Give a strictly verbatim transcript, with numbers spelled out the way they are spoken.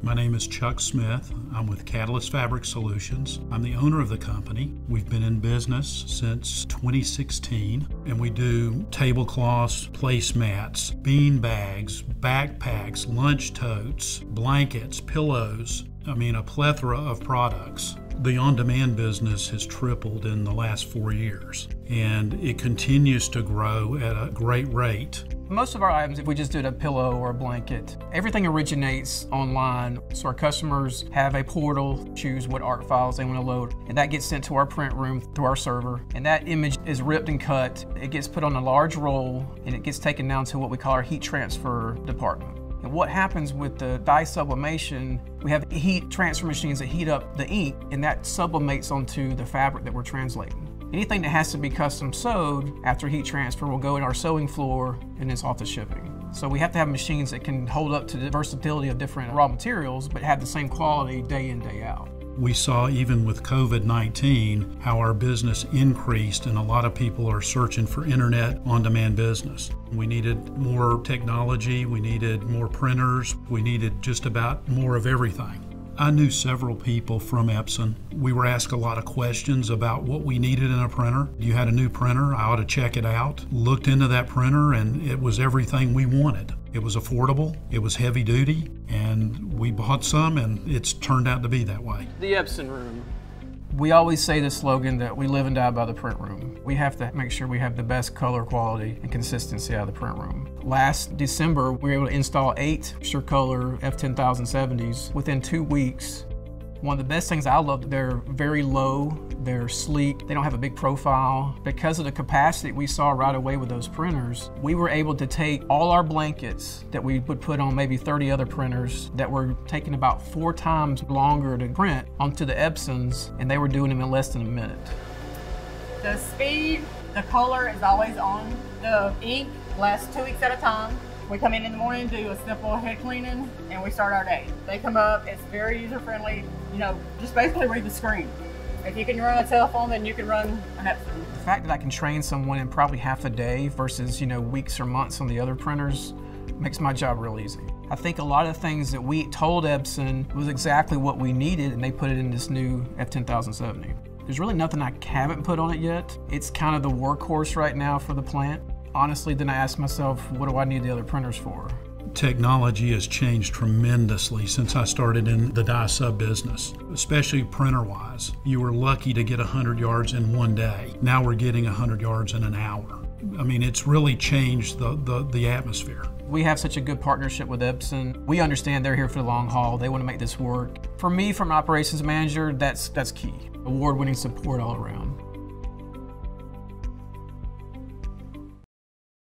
My name is Chuck Smith. I'm with Catalyst Fabric Solutions. I'm the owner of the company. We've been in business since twenty sixteen, and we do tablecloths, placemats, bean bags, backpacks, lunch totes, blankets, pillows. I mean, a plethora of products. The on-demand business has tripled in the last four years, and it continues to grow at a great rate. Most of our items, if we just did a pillow or a blanket, everything originates online. So our customers have a portal, choose what art files they want to load, and that gets sent to our print room through our server. And that image is ripped and cut. It gets put on a large roll, and it gets taken down to what we call our heat transfer department. And what happens with the dye sublimation, we have heat transfer machines that heat up the ink, and that sublimates onto the fabric that we're translating. Anything that has to be custom sewed after heat transfer will go in our sewing floor, and it's off the shipping. So we have to have machines that can hold up to the versatility of different raw materials, but have the same quality day in, day out. We saw even with COVID nineteen how our business increased, and a lot of people are searching for internet on-demand business. We needed more technology, we needed more printers, we needed just about more of everything. I knew several people from Epson. We were asked a lot of questions about what we needed in a printer. You had a new printer, I ought to check it out. Looked into that printer, and it was everything we wanted. It was affordable, it was heavy duty, and we bought some, and it's turned out to be that way. The Epson room. We always say the slogan that we live and die by the print room. We have to make sure we have the best color quality and consistency out of the print room. Last December, we were able to install eight SureColor F ten thousand seventies within two weeks. One of the best things I love, they're very low, they're sleek, they don't have a big profile. Because of the capacity we saw right away with those printers, we were able to take all our blankets that we would put on maybe thirty other printers that were taking about four times longer to print onto the Epsons, and they were doing them in less than a minute. The speed, the color is always on. The ink lasts two weeks at a time. We come in in the morning, do a simple head cleaning, and we start our day. They come up, it's very user-friendly. You know, just basically read the screen. If you can run a telephone, then you can run an Epson. The fact that I can train someone in probably half a day versus, you know, weeks or months on the other printers makes my job real easy. I think a lot of things that we told Epson was exactly what we needed, and they put it in this new F ten thousand seventy. There's really nothing I haven't put on it yet. It's kind of the workhorse right now for the plant. Honestly, then I asked myself, what do I need the other printers for? Technology has changed tremendously since I started in the dye sub business, especially printer-wise. You were lucky to get one hundred yards in one day. Now we're getting one hundred yards in an hour. I mean, it's really changed the, the, the atmosphere. We have such a good partnership with Epson. We understand they're here for the long haul. They want to make this work. For me, from an operations manager, that's, that's key. Award-winning support all around.